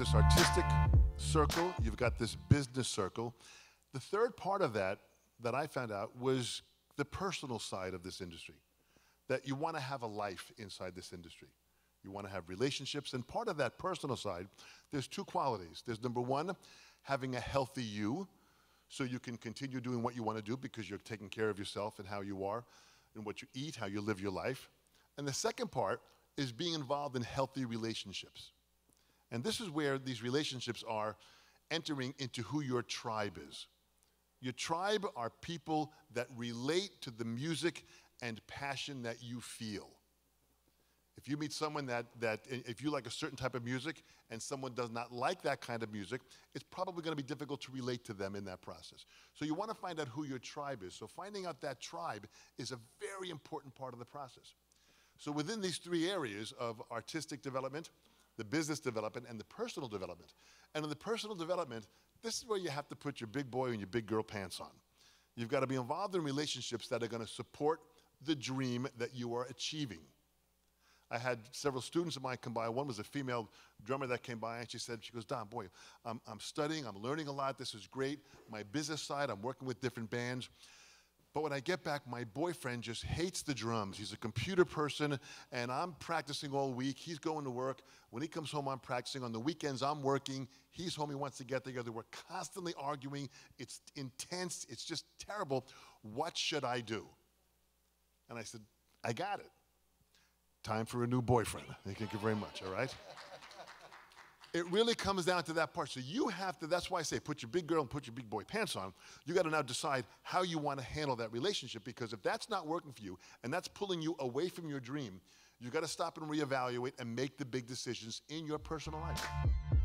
this artistic circle, you've got this business circle. The third part of that I found out was the personal side of this industry, that you want to have a life inside this industry. You want to have relationships, and part of that personal side, there's two qualities. There's number one, having a healthy you, so you can continue doing what you want to do because you're taking care of yourself and how you are, and what you eat, how you live your life. And the second part is being involved in healthy relationships. And this is where these relationships are entering into who your tribe is. Your tribe are people that relate to the music and passion that you feel. If you meet someone if you like a certain type of music and someone does not like that kind of music, it's probably going to be difficult to relate to them in that process. So you want to find out who your tribe is. So finding out that tribe is a very important part of the process. So within these three areas of artistic development, the business development, and the personal development. And in the personal development, this is where you have to put your big boy and your big girl pants on. You've got to be involved in relationships that are going to support the dream that you are achieving. I had several students of mine come by. One was a female drummer that came by, and she said, she goes, "Dom, boy, I'm studying, I'm learning a lot, this is great. My business side, I'm working with different bands. But when I get back, my boyfriend just hates the drums. He's a computer person, and I'm practicing all week. He's going to work. When he comes home, I'm practicing. On the weekends, I'm working. He's home. He wants to get together. We're constantly arguing. It's intense. It's just terrible. What should I do?" And I said, "I got it. Time for a new boyfriend." Thank you very much, all right? It really comes down to that part. So you have to, that's why I say put your big girl and put your big boy pants on. You got to now decide how you want to handle that relationship, because if that's not working for you and that's pulling you away from your dream, you got to stop and reevaluate and make the big decisions in your personal life.